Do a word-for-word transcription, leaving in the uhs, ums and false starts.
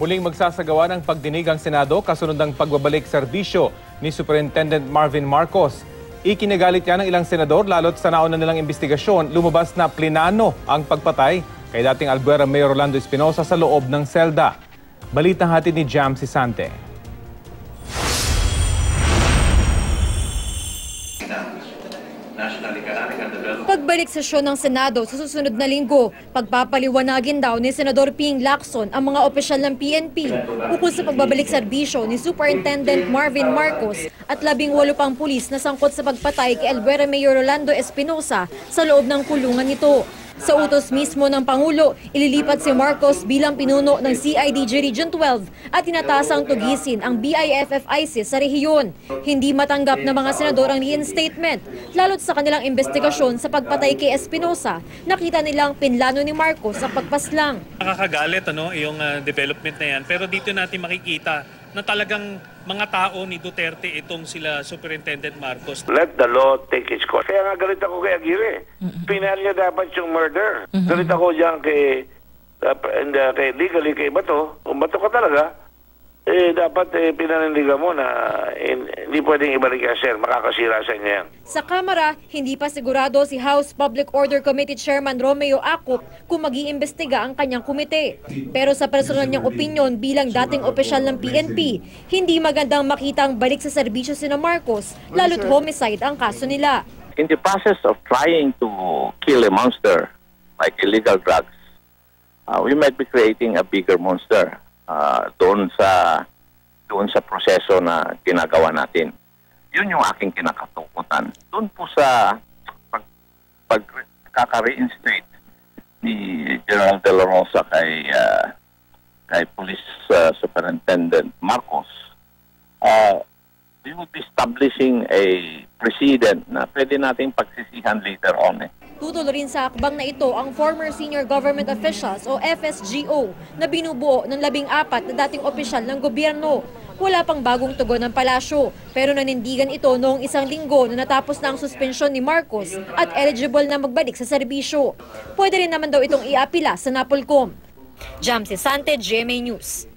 Muling magsasagawa ng pagdinig ang Senado kasunod ng pagbabalik serbisyo ni Superintendent Marvin Marcos. Ikinagalit yan ng ilang senador lalo't sa nauna nilang investigasyon, lumabas na plinano ang pagpatay kay dating Albuera Mayor Orlando Espinosa sa loob ng selda. Balitang hatid ni Jam Cisante. Pagbalik sesyon ng Senado sa susunod na linggo, pagpapaliwanagin daw ni Senador Ping Lacson ang mga opisyal ng P N P ukol sa pagbabalik serbisyo ni Superintendent Marvin Marcos at labing walo pang pulis na sangkot sa pagpatay kay Albuera Mayor Orlando Espinosa sa loob ng kulungan nito. Sa utos mismo ng Pangulo, ililipat si Marcos bilang pinuno ng C I D G Region twelve at tinatasang tugisin ang B I F F ISIS sa rehiyon. Hindi matanggap ng mga senador ang reinstatement, lalo't sa kanilang investigasyon sa pagpatay kay Espinosa, nakita nilang pinlano ni Marcos ang pagpaslang. Nakakagalit ano, yung uh, development na yan, pero dito natin makikita na talagang mga tao ni Duterte itong sila Superintendent Marcos. Let the law take its course. Kaya nga galit ako kay Aguirre. Pinal niya dapat yung murder. Galit ako dyan kay, uh, and, uh, kay legally kay Bato. Kung Bato ka talaga, eh, dapat eh, pinanindigan mo na eh, hindi pwedeng ibalik yan, sir. Makakasira sa inyo yan. Sa Kamara, hindi pa sigurado si House Public Order Committee Chairman Romeo Acup kung mag-iimbestiga ang kanyang komite. Pero sa personal niyang opinyon bilang dating opisyal ng P N P, hindi magandang makita ang balik sa serbisyo sina Marcos, lalo't homicide ang kaso nila. In the process of trying to kill a monster like illegal drugs, uh, we might be creating a bigger monster. Uh, doon sa doon sa proseso na ginagawa natin. Yun yung aking kinakatakutan. Doon po sa pag, pag kaka-reinstate ni General dela Rosa kay uh, kay Police uh, Superintendent Marcos, uh, we would be establishing a precedent na pwede nating pagsisihan later on eh. Tutol rin sa akbang na ito ang former senior government officials o F S G O na binubuo ng labing apat na dating opisyal ng gobyerno. Wala pang bagong tugon ng palasyo, pero nanindigan ito noong isang linggo na natapos na ang suspensyon ni Marcos at eligible na magbalik sa serbisyo. Pwede rin naman daw itong iapila sa Napolcom. Jam Cisante, G M A News.